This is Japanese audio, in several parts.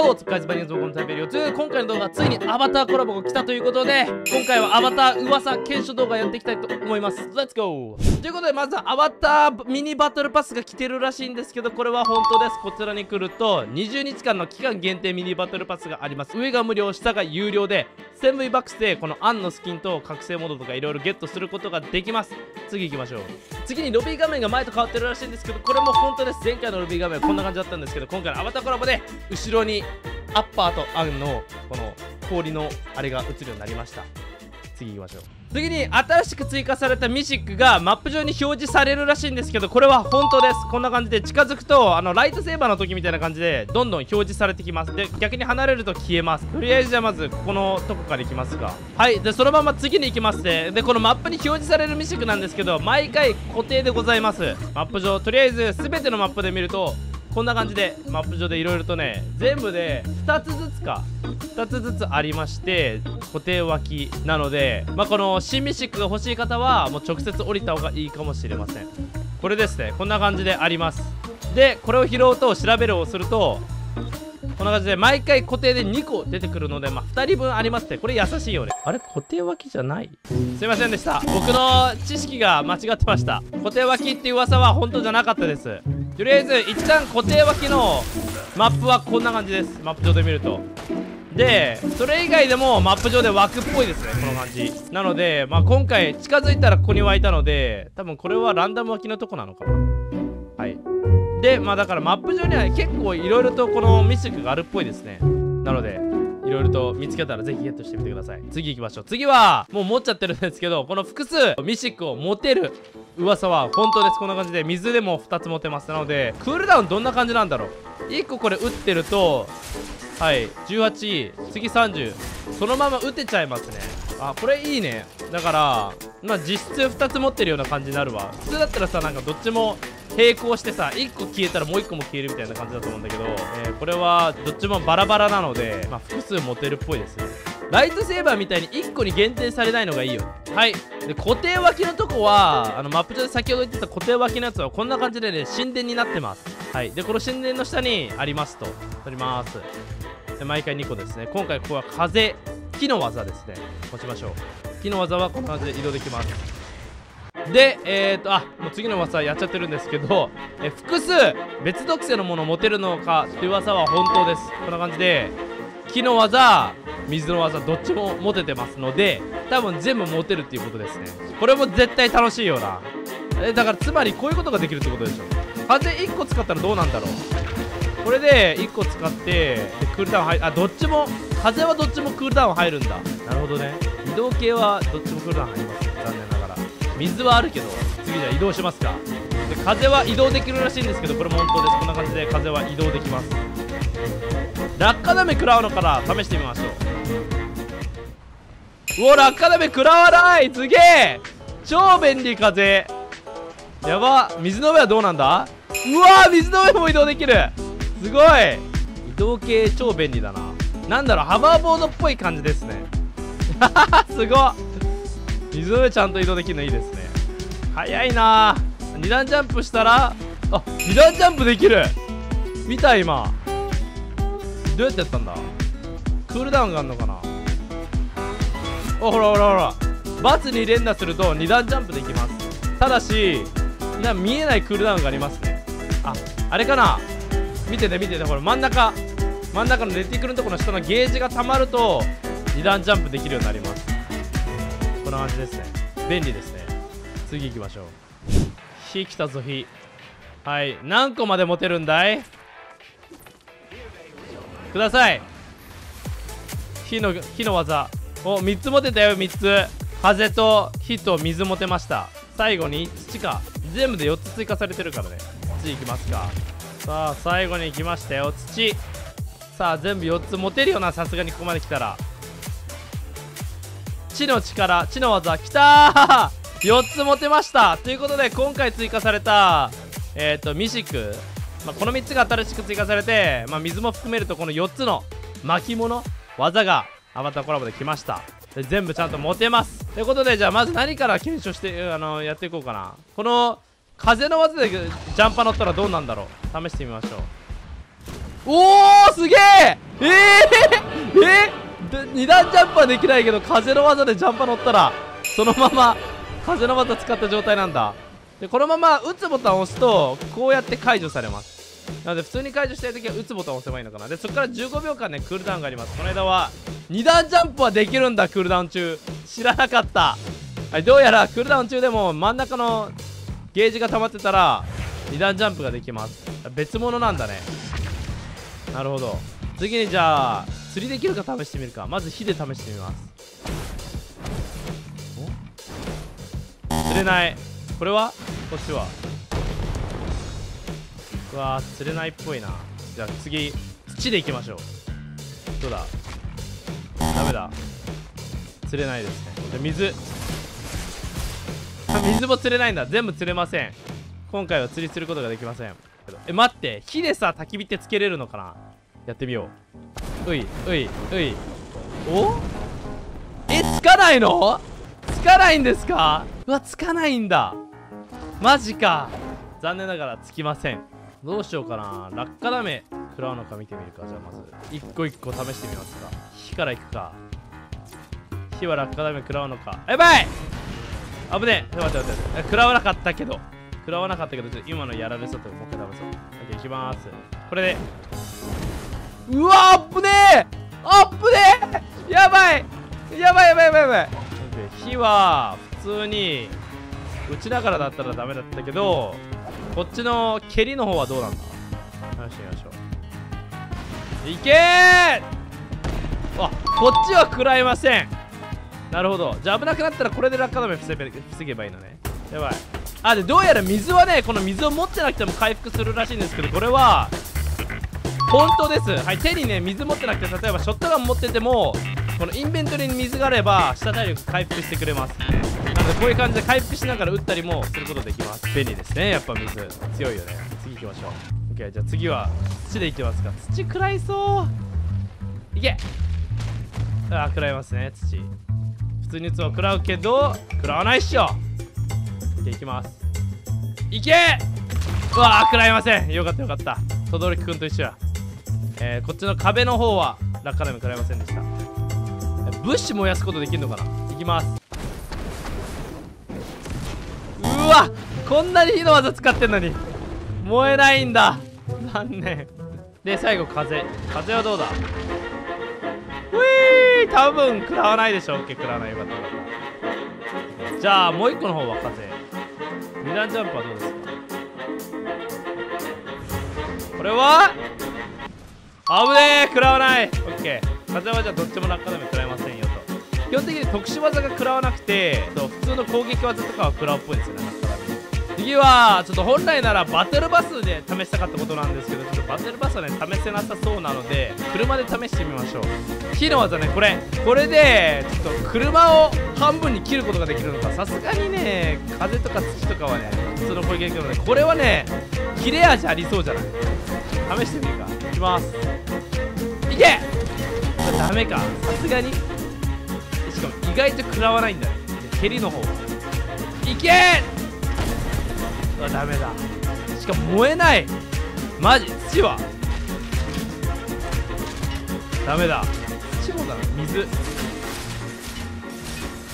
ハロー、おつかいずばにぞこの旅よという今回の動画はついにアバターコラボが来たということで、今回はアバター噂検証動画やっていきたいと思います。レッツゴーということで、まずはアバターミニバトルパスが来てるらしいんですけど、これは本当です。こちらに来ると20日間の期間限定ミニバトルパスがあります。上が無料、下が有料で 1000V バックスでこのアンのスキンと覚醒モードとかいろいろゲットすることができます。次行きましょう。次にロビー画面が前と変わってるらしいんですけど、これも本当です。前回のロビー画面はこんな感じだったんですけど、今回のアバターコラボで後ろにアッパーとアンのこの氷のあれが映るようになりました。次行きましょう。次に新しく追加されたミシックがマップ上に表示されるらしいんですけど、これは本当です。こんな感じで近づくとライトセーバーの時みたいな感じでどんどん表示されてきます。で、逆に離れると消えます。とりあえずじゃあまずこのとこから行きますが、はい、でそのまま次に行きます。でこのマップに表示されるミシックなんですけど、毎回固定でございます。マップ上とりあえず全てのマップで見るとこんな感じでマップ上でいろいろとね、全部で2つずつか2つずつありまして、固定脇なので、この新ミシックが欲しい方はもう直接降りた方がいいかもしれません。これですね、こんな感じであります。でこれを拾うと調べるをするとこんな感じで毎回固定で2個出てくるので、2人分ありますね。これ優しいよね。あれ固定脇じゃない？すいませんでした、僕の知識が間違ってました。固定脇っていう噂は本当じゃなかったです。とりあえず一旦固定脇のマップはこんな感じです。マップ上で見ると、でそれ以外でもマップ上で枠っぽいですね、この感じなので、今回近づいたらここに湧いたので、多分これはランダム脇のとこなのかな。はい、でだからマップ上には結構いろいろとこのミスティックがあるっぽいですね。なのでいろいろと見つけたらぜひゲットしてみてください。次行きましょう。次はもう持っちゃってるんですけど、この複数ミシックを持てる噂は本当です。こんな感じで水でも2つ持てます。なのでクールダウンどんな感じなんだろう。1個これ打ってると、はい、18、次30、そのまま打てちゃいますね。あ、これいいね。だから実質2つ持ってるような感じになるわ。普通だったらさ、なんかどっちも並行してさ、1個消えたらもう1個も消えるみたいな感じだと思うんだけど、これはどっちもバラバラなので、複数持てるっぽいですね。ライトセーバーみたいに1個に限定されないのがいいよ。はい、で固定脇のとこはマップ上で先ほど言ってた固定脇のやつはこんな感じでね、神殿になってます。はい、でこの神殿の下にありますと取ります。で毎回2個ですね。今回ここは風木の技ですね。持ちましょう。木の技はこんな感じで移動できます。でもう次の技やっちゃってるんですけど、複数別属性のものを持てるのかという技は本当です。こんな感じで木の技、水の技どっちも持ててますので、多分全部持てるっていうことですね。これも絶対楽しいよな。だからつまりこういうことができるってことでしょ。風1個使ったらどうなんだろう。これで1個使ってでクールダウン入る。あ、どっちも風はどっちもクールダウン入るんだ。なるほどね。移動系はどっちもクールダウン入ります、残念ながら。水はあるけど、次じゃあ移動しますか。で風は移動できるらしいんですけど、これも本当です。こんな感じで風は移動できます。落下ダメ食らうのから試してみましょう。うお、落下ダメ食らわない、すげえ、超便利。風やば。水の上はどうなんだ。うわー、水の上も移動できる、すごい。移動系超便利だな。なんだろう、ハバーボードっぽい感じですね。すごっ。水の上ちゃんと移動できるのいいですね。早いな。2段ジャンプしたら、あ、2段ジャンプできる見た今。どうやってやったんだ。クールダウンがあるのかな。お、ほらほらほら、バツに連打すると2段ジャンプできます。ただし見えないクールダウンがありますね。あ、あれかな、見てて見てて、ほら真ん中のレティクルのところの下のゲージがたまると2段ジャンプできるようになります。こんな感じですね。便利ですね。次行きましょう。火来たぞ、火。はい、何個まで持てるんだい、ください。火の技を3つ持てたよ。3つ、風と火と水持てました。最後に土か、全部で4つ追加されてるからね。土行きますか。さあ最後に行きましたよ、土。さあ全部4つ持てるよな、さすがにここまで来たら。地の力、地の技、きたー!4 つ持てましたということで、今回追加されたミシック、この3つが新しく追加されて、水も含めるとこの4つの巻物技がアバターコラボできました。で全部ちゃんと持てますということで、じゃあまず何から検証してやっていこうかな。この風の技でジャンパー乗ったらどうなんだろう、試してみましょう。おお、すげえ、2段ジャンプはできないけど風の技でジャンパ乗ったらそのまま風の技使った状態なんだ。でこのまま打つボタンを押すとこうやって解除されます。なので普通に解除したい時は打つボタンを押せばいいのかな。でそこから15秒間ねクールダウンがあります。この間は2段ジャンプはできるんだ、クールダウン中知らなかった。はい、どうやらクールダウン中でも真ん中のゲージが溜まってたら2段ジャンプができます。別物なんだね。なるほど。次にじゃあ釣りできるか試してみるか。まず火で試してみます。釣れない。これはこっちはうわー釣れないっぽいな。じゃあ次土でいきましょう。どうだ、ダメだ、釣れないですね。じゃあ水も釣れないんだ。全部釣れません。今回は釣りすることができません。え、待って、火でさ焚き火ってつけれるのかな。やってみよう。ういういういお、え、つかないの、つかないんですか。うわ、つかないんだ、マジか。残念ながらつきません。どうしようかな。落下ダメ食らうのか見てみるか。じゃあまず一個一個試してみますか。火からいくか。火は落下ダメ食らうのか。やばい、危ねえ。待って待って待って、食らわなかったけど、食らわなかったけど、ちょっと今のやられそうと、もう一回食べそう。オッケー、いきまーす。これで、うわー、あっぶねー、あっぶねー、やばいやばいやばいやばいやばい。火は普通に打ちながらだったらダメだったけど、こっちの蹴りの方はどうなんだ。よしよしよし、いけー。あ、こっちは食らいません。なるほど。じゃあ危なくなったらこれで落下止め防げばいいのね。やばい。あ、でどうやら水はね、この水を持ってなくても回復するらしいんですけど、これは本当です。はい、手にね水持ってなくて、例えばショットガン持っててもこのインベントリーに水があれば下体力回復してくれます。なのでこういう感じで回復しながら打ったりもすることできます。便利ですね。やっぱ水強いよね。次行きましょう。 OK、 じゃあ次は土でいきますか。土食らいそう、いけ。あ、食らいますね。土普通に打つを食らうけど食らわないっしょ。いきます、いけ。うわー、食らいません。よかったよかった、とどろきくんと一緒や。こっちの壁の方は落下でも食らいませんでした。物資燃やすことできるのかな。いきます。うわ、こんなに火の技使ってんのに燃えないんだ、残念。で最後風、風はどうだ。ういー、多分食らわないでしょ。 OK、 食らわない。よかった。じゃあもう一個の方は風。2段ジャンプはどうですか。これは危ねえ、食らわない。オッケー、風はじゃあどっちも落下でも食らえませんよと。基本的に特殊技が食らわなくて、普通の攻撃技とかは食らうっぽいですよね。次はちょっと本来ならバトルバスで試したかったことなんですけど、ちょっとバトルバスはね試せなさそうなので車で試してみましょう。火の技ね、これでちょっと車を半分に切ることができるのか。さすがにね風とか土とかはね普通の攻撃なので、これはね切れ味ありそうじゃない。試してみるか。いきます、いけ。ダメか、さすがに。しかも意外と食らわないんだね。蹴りの方いけー。ダメだ、しかも燃えない。マジ、土はダメだ。土もだな、水。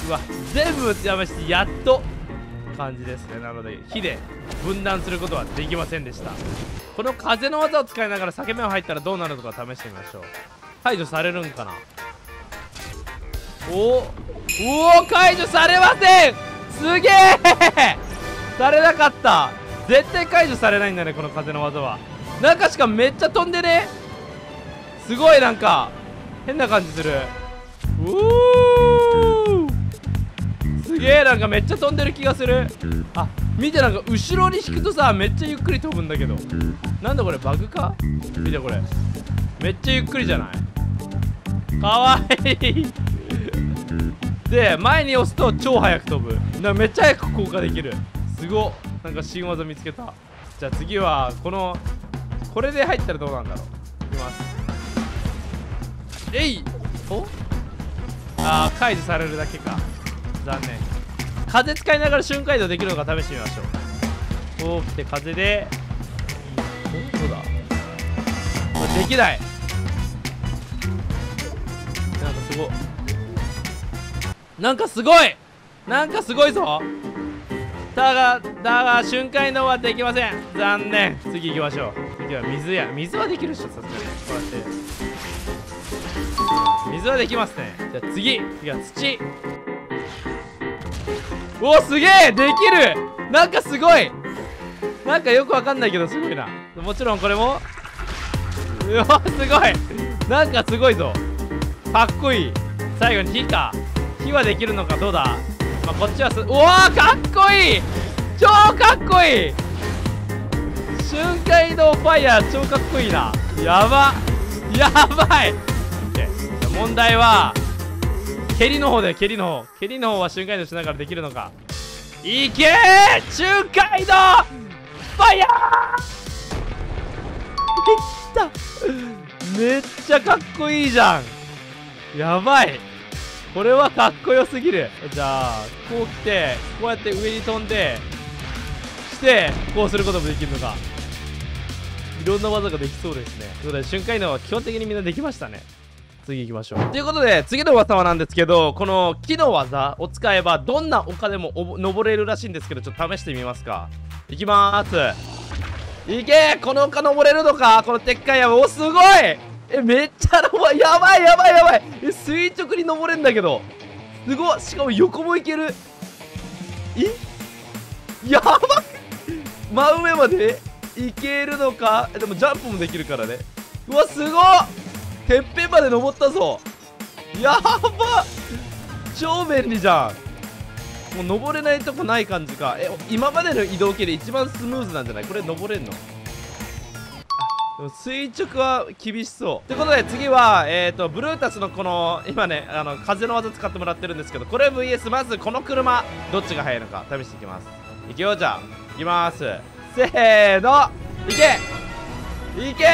うわ、全部打ちやめしてやっと感じですね。なので火で分断することはできませんでした。この風の技を使いながら裂け目を入ったらどうなるのか試してみましょう。解除されるんかな。おお、解除されません。すげえ、されなかった。絶対解除されないんだね、この風の技は。なんかしかめっちゃ飛んでね、すごいなんか変な感じする。すげえ、なんかめっちゃ飛んでる気がする。あ、見て、なんか後ろに引くとさめっちゃゆっくり飛ぶんだけど、なんだこれバグか。見てこれ、めっちゃゆっくりじゃない、かわいいで前に押すと超速く飛ぶ。なんかめっちゃ速く降下できる。すごっ、なんか新技見つけた。じゃあ次はこれで入ったらどうなんだろう。いきます、えい。お、あー、解除されるだけか、残念。風使いながら瞬間移動できるのか試してみましょう。こう来て風で、どうだ、できない。なんかすすごっ。なんかすごい、なんかすごいぞ。だが瞬間移動はできません。残念。次行きましょう。次は水や。水はできるっしょ、さすがに。こうやって水はできますね。じゃあ次は土。お、すげえ、できる。なんかすごい、なんかよくわかんないけどすごいな。もちろんこれも、うわすごい、なんかすごいぞ、かっこいい。最後に火か。火はできるのか、どうだ。まあ、こっちはす、うわー、かっこいい、超かっこいい。瞬間移動ファイヤー、超かっこいいな。やばやばい。問題は蹴りの方だよ。蹴りの方は瞬間移動しながらできるのか。いけー、瞬間移動ファイヤー、できた。めっちゃかっこいいじゃん。やばい、これはかっこよすぎる。じゃあこう来て、こうやって上に飛んでしてこうすることもできるのか。いろんな技ができそうですね。ということで瞬間移動は基本的にみんなできましたね。次行きましょう。ということで次の技はなんですけど、この木の技を使えばどんな丘でも登れるらしいんですけど、ちょっと試してみますか。いきまーす。いけー、この丘登れるのか。このでっかい山、おすごい、え、めっちゃ登る。やばいやばいやばい、え、垂直に登れんだけど、すごい。しかも横もいける。え、やばい真上までいけるのか。でもジャンプもできるからね。うわすごい、てっぺんまで登ったぞ。やば超便利じゃん。もう登れないとこない感じか。え、今までの移動系で一番スムーズなんじゃないこれ。登れんの。垂直は厳しそう。ということで次は、ブルータスのこの今ね、風の技使ってもらってるんですけど、これ VS まずこの車、どっちが速いのか試していきます。いきよう。じゃあいきまーす。せーの、いけいけー、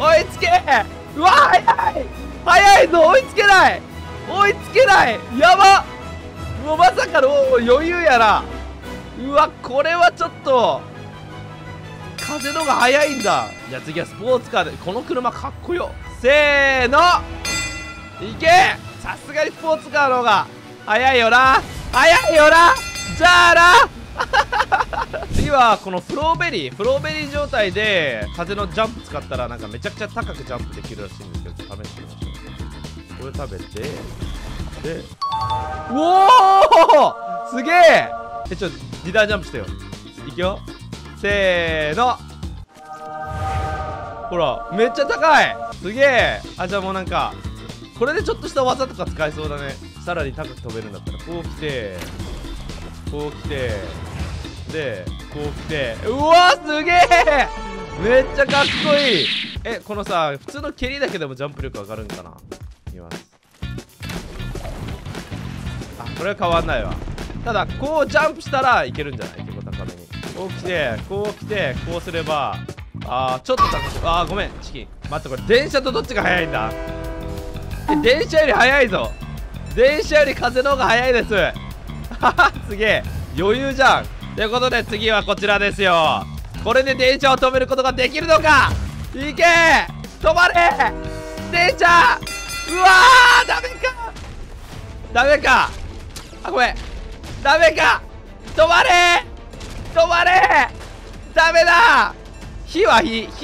追いつけー。うわ速い、速いぞ。追いつけない。やば、もうまさかの余裕やな。うわこれはちょっと風のが速いんだ。じゃあ次はスポーツカーで。この車かっこよ。せーの、いけ。さすがにスポーツカーの方が速いよな。じゃあな次はこのフローベリー状態で風のジャンプ使ったらなんかめちゃくちゃ高くジャンプできるらしいんですけど、試してみましょう。これ食べて、で、うおーすげえ。え、ちょっとギタージャンプしてよ。いくよ、せーの。ほらめっちゃ高い、すげえ。あ、じゃあもうなんかこれでちょっとした技とか使えそうだね。さらに高く飛べるんだったら、こう来てこう来てでこう来て、うわすげえ、めっちゃかっこいい。え、このさ普通の蹴りだけでもジャンプ力上がるんかな。いきます。あ、これは変わんないわ。ただこうジャンプしたらいけるんじゃない。結構高めにこう来て、こう来て、こうすれば、あー、ちょっと高く、あー、ごめん、チキン。待って、これ電車とどっちが速いんだ。え、電車より速いぞ。電車より風の方が速いです。はは、すげえ。余裕じゃん。ということで、次はこちらですよ。これで電車を止めることができるのか。いけー、止まれ電車。うわー、ダメか。あ、ごめん、ダメか。止まれダメだ。火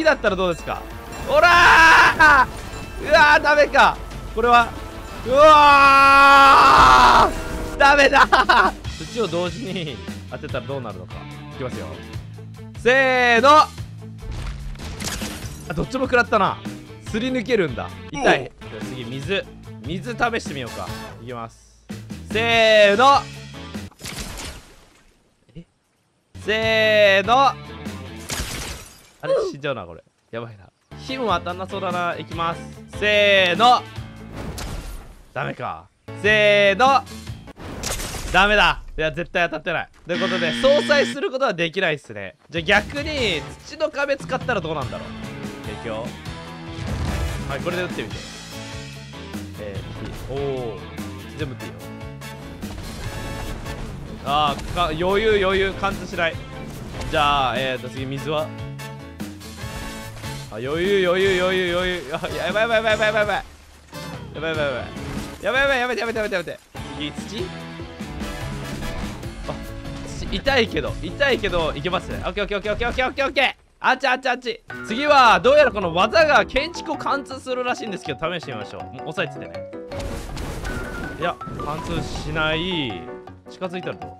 だったらどうですか。おらー、うわー、ダメか。これは、うわー、ダメだ土を同時に当てたらどうなるのか。いきますよ、せーの。あ、どっちも食らったな。すり抜けるんだ、痛い。じゃあ次水試してみようか。いきます、せーの、せーの。あれ、死んじゃうな、これやばいな。火も当たんなそうだな。いきます、せーの。ダメか。せーの、ダメだ。いや絶対当たってない。ということで相殺することはできないっすね。じゃあ逆に土の壁使ったらどうなんだろう。影響、はい、これで打ってみて。おお、全部打っていいよ。あー、か、余裕、貫通しない。じゃあ次水は、あ、余裕、あ、やばい。やばいやばいやばいやばいやばいやばい。右土、あ土痛いけど痛いけどいけますね。オッケーオッケーオッケーオッケーオッケーオッケーオッケー。あっちあっちあっち。次はどうやらこの技が建築を貫通するらしいんですけど試してみましょう。もう押さえててね。いや貫通しない。近づいたらどう。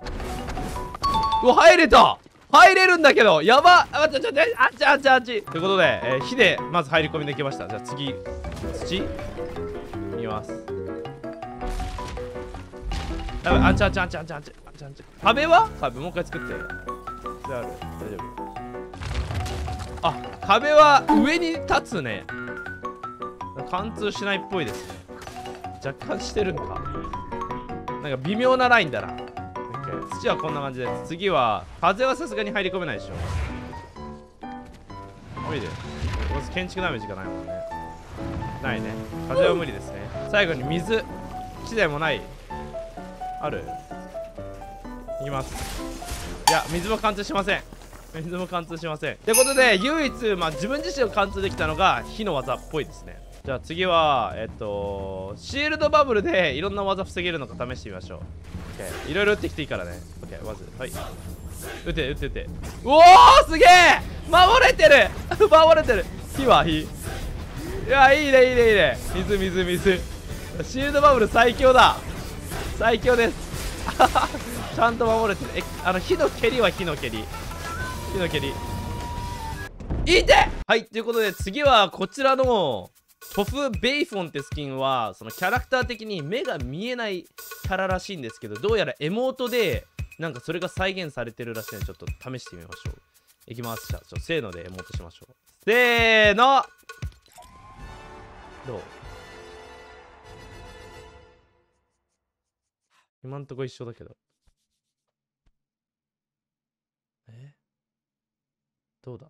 うわ入れた、入れるんだけどやばっ。あっちょっとあっちあっちあっちということで、火でまず入り込みできました。じゃあ次土見ます。やばい、あんちゃんちゃんちゃんちゃんちゃんちゃんちゃん。壁は壁もう一回作って。じゃあ大丈夫。あ壁は上に立つね。貫通しないっぽいですね。若干してるんか。なんか微妙なラインだな。土はこんな感じです。次は風はさすがに入り込めないでしょ。おいでまず建築ダメージがないもんね。ないね。風は無理ですね。最後に水資材もない。あるいきます。いや水も貫通しません。水も貫通しませんってことで唯一、自分自身を貫通できたのが火の技っぽいですね。じゃあ次はシールドバブルでいろんな技防げるのか試してみましょう。いろいろ打ってきていいからね。オッケーまずはい打て打て打て。うおーすげえ守れてる守れてる。火は火。いやいいねいいねいいね。水水水。シールドバブル最強だ。最強ですちゃんと守れてる。火の蹴りは火の蹴り火の蹴りいて。はいということで次はこちらのトフベイフォンってスキンはそのキャラクター的に目が見えないキャラらしいんですけど、どうやらエモートでなんかそれが再現されてるらしいのでちょっと試してみましょう。いきます。じゃあせーのでエモートしましょう。せーのどう。今んとこ一緒だけどどうだ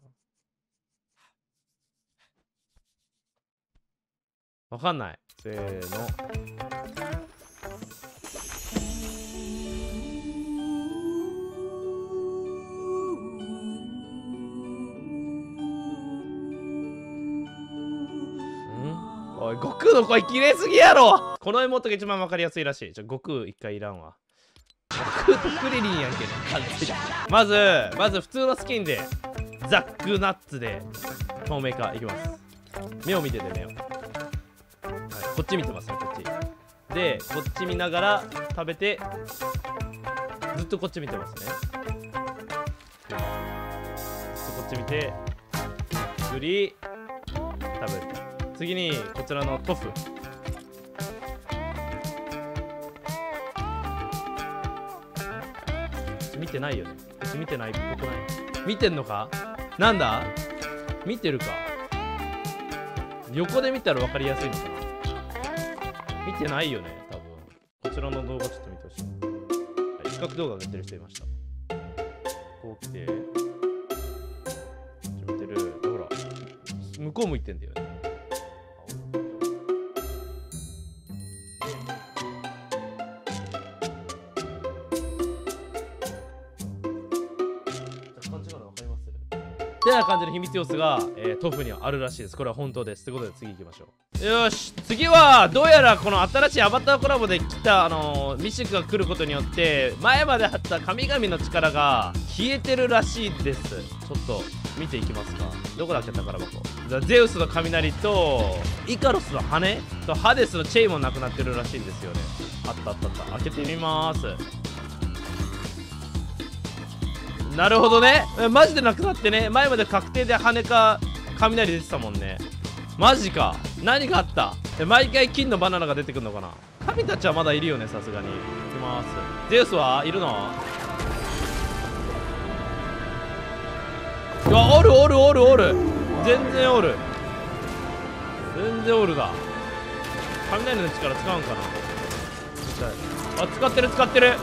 わかんない。せーの。ん？おい、悟空の声きれいすぎやろ！このエモートが一番わかりやすいらしい。じゃ、悟空一回いらんわ。悟空とクリリンやんけ。まず普通のスキンで、ザックナッツで、透明化いきます。目を見てて、目を。こっち見てますね。こっちでこっち見ながら食べてずっとこっち見てますね。ずっとこっち見てゆっくり食べる。次にこちらのトフ見てないよね。こっち見てないっぽくない？見てんのか？なんだ？見てるか。横で見たら分かりやすいのかな。見てないよね、多分。こちらの動画ちょっと見てほしい。比較動画上げてる人いました。こう来て。こっち見てる。ほら、向こう向いてんだよね。てな感じの秘密要素が、トフにはあるらしいです。これは本当です。ということで次行きましょう。よし次はどうやらこの新しいアバターコラボで来たミシクが来ることによって前まであった神々の力が消えてるらしいです。ちょっと見ていきますか。どこだっけ宝箱。ゼウスの雷とイカロスの羽とハデスのチェイもなくなってるらしいんですよね。あったあったあった。開けてみます。なるほどね。マジでなくなってね。前まで確定で羽か雷出てたもんね。マジか。何があった。毎回金のバナナが出てくるのかな。神たちはまだいるよね、さすがに。いきます。ゼウスはいるの。うわおるおるおるおる。全然おる全然おるだ。雷の力使うんかな。あ使ってる使ってる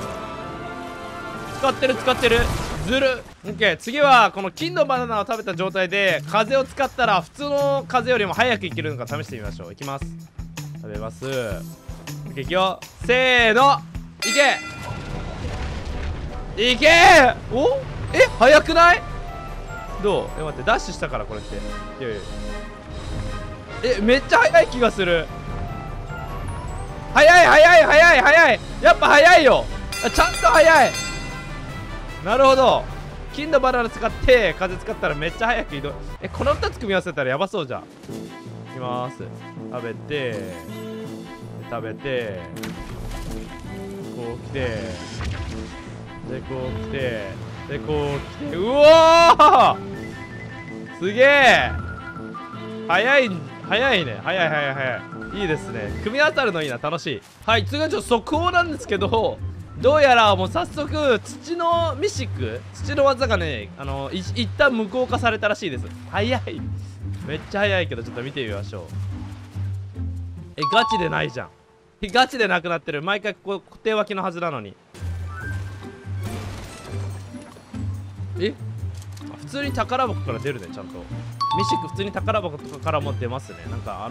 使ってる使ってる。ずる。オッケー次はこの金のバナナを食べた状態で風を使ったら普通の風よりも早くいけるのか試してみましょう。いきます。食べます。オッケーいくよ。せーのいけいけ。おえ早くない。どう。え待ってダッシュしたからこれって。いやいやえめっちゃ早い気がする。早い早い早い早い、やっぱ早いよ、ちゃんと早い。なるほど、金のバナナ使って風使ったらめっちゃ早く移動。え、この2つ組み合わせたらやばそうじゃん。いきます。食べて食べて、こう来て、でこう来て、でこう来て、うおー、すげえ早い早いね、早い早い早い、いいですね。組み合わさるのいいな、楽しい。はい、次はちょっと速報なんですけど、どうやらもう早速土のミシク、土の技がね、一旦無効化されたらしいです。早い、めっちゃ早いけど、ちょっと見てみましょう。え、ガチでないじゃん、ガチでなくなってる。毎回ここ固定脇のはずなのに。え、普通に宝箱から出るね、ちゃんと。ミシク普通に宝箱とかからも出ますね。なんか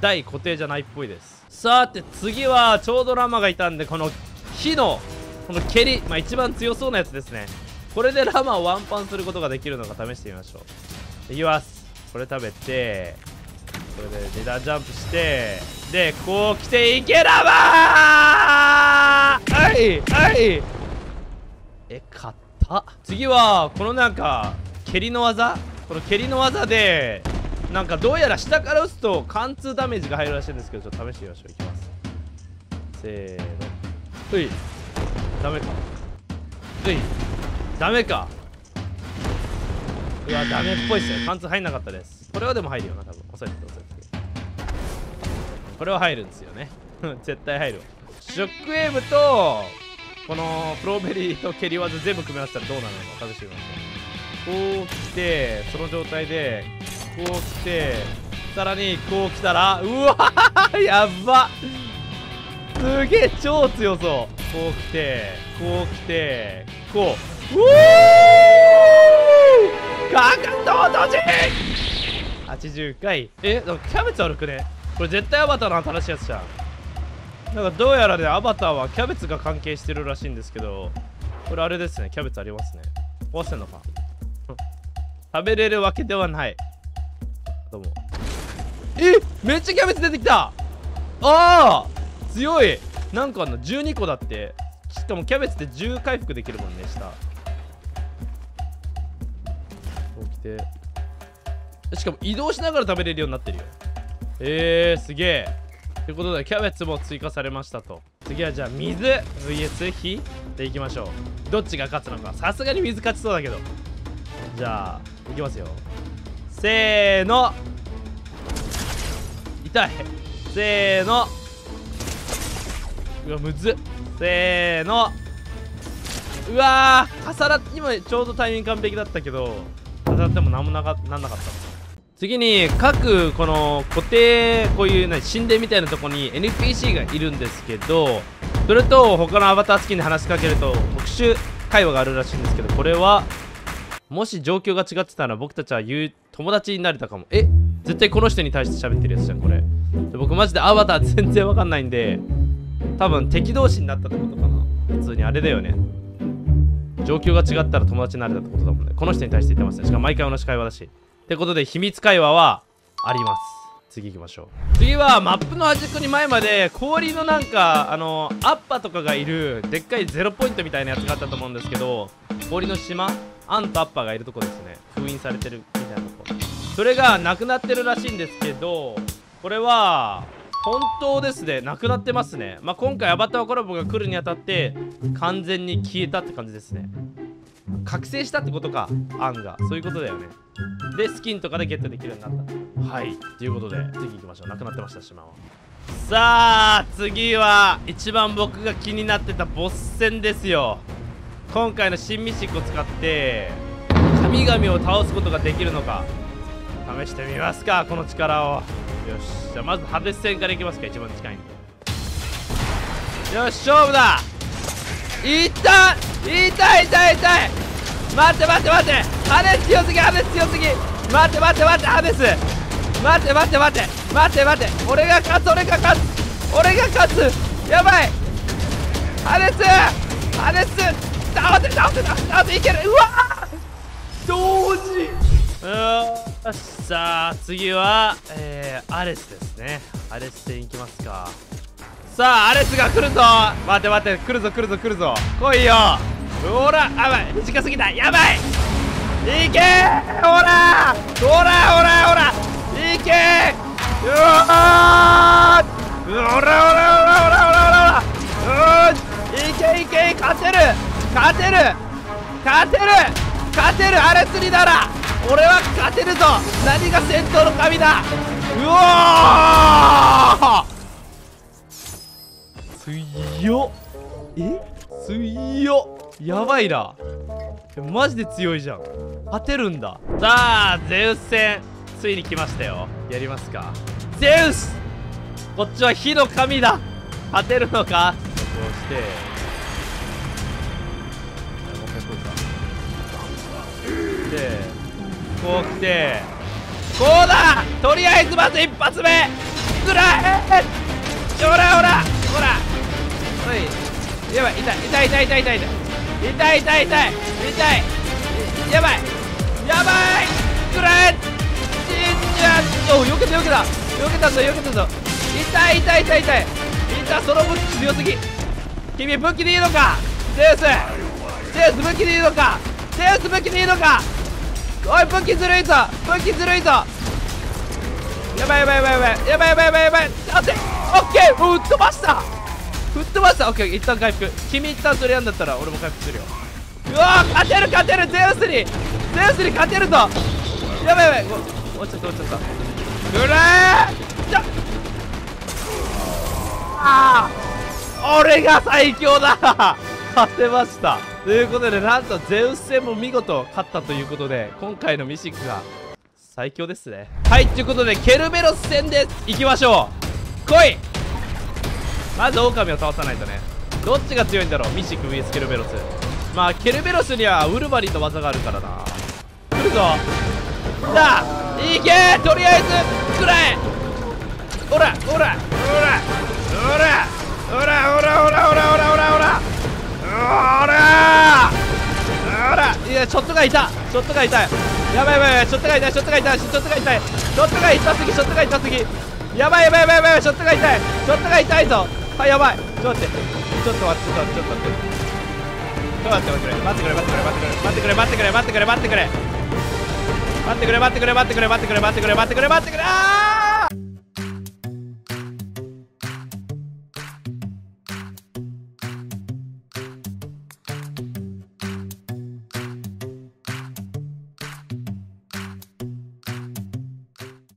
台固定じゃないっぽいです。さて次はちょうどラマがいたんで、この火のこの蹴り、まあ一番強そうなやつですね。これでラマをワンパンすることができるのか試してみましょう。いきます。これ食べて、これで2段ジャンプして、でこう来て、いけラマー、はいはい、え、勝った。次はこのなんか蹴りの技、この蹴りの技でなんかどうやら下から打つと貫通ダメージが入るらしいんですけど、ちょっと試してみましょう。いきます。せーの、うい、ダメか、うい、ダメか、うわダメっぽいっすね。貫通入んなかったです。これはでも入るよな、多分。押さえて押さえて、これは入るんですよね絶対入るわ。ショックウェーブとこのプロベリーと蹴り技全部組み合わせたらどうなるのか試してみましょう。こう来て、その状態でこう来て、さらにこう来たら、うわーやばっ、すげえ超強そう。こう来て、こう来て、こう、うおー、かかと落とし80回。え、なんかキャベツ歩くね、これ絶対アバターの新しいやつじゃん。なんかどうやらね、アバターはキャベツが関係してるらしいんですけど、これあれですね、キャベツありますね。壊せんのか、食べれるわけではない。どうも、え、めっちゃキャベツ出てきた。あー強い。なんか12個だって。しかもキャベツって10回復できるもんね。下こう来て、しかも移動しながら食べれるようになってるよ。すげえ。ってことでキャベツも追加されましたと。次はじゃあ水 VS 火でいきましょう。どっちが勝つのか。さすがに水勝ちそうだけど、じゃあいきますよ。せーの、痛い。せーの、うわむずっ。せーの、うわー重なって、今ちょうどタイミング完璧だったけど、重なっても何もなんなかった。次に各この固定、こういうね神殿みたいなとこに NPC がいるんですけど、それと他のアバタースキンで話しかけると特殊会話があるらしいんですけど、これはもし状況が違ってたら僕たちは友達になれたかも。え、絶対この人に対して喋ってるやつじゃんこれ。僕マジでアバター全然わかんないんで、多分敵同士になったってことかな。普通にあれだよね、状況が違ったら友達になれたってことだもんね。この人に対して言ってますね。しかも毎回同じ会話だし。ってことで秘密会話はあります。次行きましょう。次はマップの端っこに前まで氷のなんかアッパとかがいるでっかいゼロポイントみたいなやつがあったと思うんですけど、氷の島、アンとアッパーがいるとこですね。封印されてるみたいなとこ、それがなくなってるらしいんですけど、これは本当ですね、なくなってますね。まあ、今回アバターコラボが来るにあたって完全に消えたって感じですね。覚醒したってことか、アンが。そういうことだよね。でスキンとかでゲットできるようになった。はい、ということで次行きましょう。なくなってました、島は。さあ次は一番僕が気になってたボス戦ですよ。今回の新ミシックを使って神々を倒すことができるのか試してみますか、この力を。よし、じゃあまずハデス戦からいきますか、一番近いんで。よし、勝負だ。いった痛い痛い痛い、待って待って待って、ハデス強すぎ、ハデス強すぎ、待って待って待って、ハデス待って待って待って待って待って、俺が勝つ、俺が勝つ、俺が勝つ、やばい、ハデスハデス、倒せ倒せ倒せ、いける、うわ同時。よし、さあ次は、アレスですね。アレス戦いきますか。さあアレスが来るぞ。待て待て、来るぞ来るぞ来るぞ、来いよ。ほら、やばい、短すぎた、やばい。いけー、ほらほらほらほら、いけー、うわー、ほらほらほらほらほら、いけいけ、勝てる勝てる勝てる勝てる、アレスになら俺は勝てるぞ。何が戦闘の神だ。うわー強っ、え、強っ、やばいな、マジで強いじゃん、勝てるんだ。さあゼウス戦ついに来ましたよ。やりますかゼウス。こっちは火の神だ、勝てるのか。こうしてもう一回来るか、でこう来てこうだ。とりあえずまず一発目くらえ、ほらほらほら、おい、やばい、痛い痛い痛い痛い痛い痛い痛い痛い痛い痛い、やばいやばい、くらえ、死んじゃう。お、避けた避けた避けたぞ避けたぞ、痛い痛い痛い痛い痛い、その武器強すぎ。君武器でいいのかゼウス、ゼウス武器でいいのかゼウス武器でいいのか、おい武器ずるいぞ武器ずるいぞ、やばいやばいやばいやばいやばいやばいやばい、あってオッケー、吹っ飛ばした吹っ飛ばした、オッケー、一旦回復。君一旦それやんだったら俺も回復するよ。うわー、勝てる勝てる、ゼウスにゼウスに勝てるぞ。やばいやばい、落ちちゃった落ちちゃった、ぐらー、じゃあー俺が最強だ勝てましたということで、なんとゼウス戦も見事勝ったということで、今回のミシックが最強ですね。はい、ということでケルベロス戦です。いきましょう、来い。まずオオカミを倒さないとね。どっちが強いんだろう、ミシク vs ケルベロス。まあケルベロスにはウルバリンと技があるからな。来るぞ、来た、いけー、とりあえずくらえ、おらおらおらおらおらおらおらおらおらおらおらおらおら、いやショットがいた、ショットがいた、やばいやばい、ショットがいたショットがいたショットがいた、ショットがいたすぎ、ショットがいたすぎ、やばいやばいやばいやばい、ショットが痛い、ショットが痛いぞ。はい、やばい、ちょっと待って、ちょっと待って、ちょっと待って、ちょっと待って待ってくれ待ってくれ待ってくれ待ってくれ待ってくれ待ってくれ待ってくれ待ってくれ待ってくれ待ってくれ待ってくれ待ってくれ待ってくれ待ってくれ、あー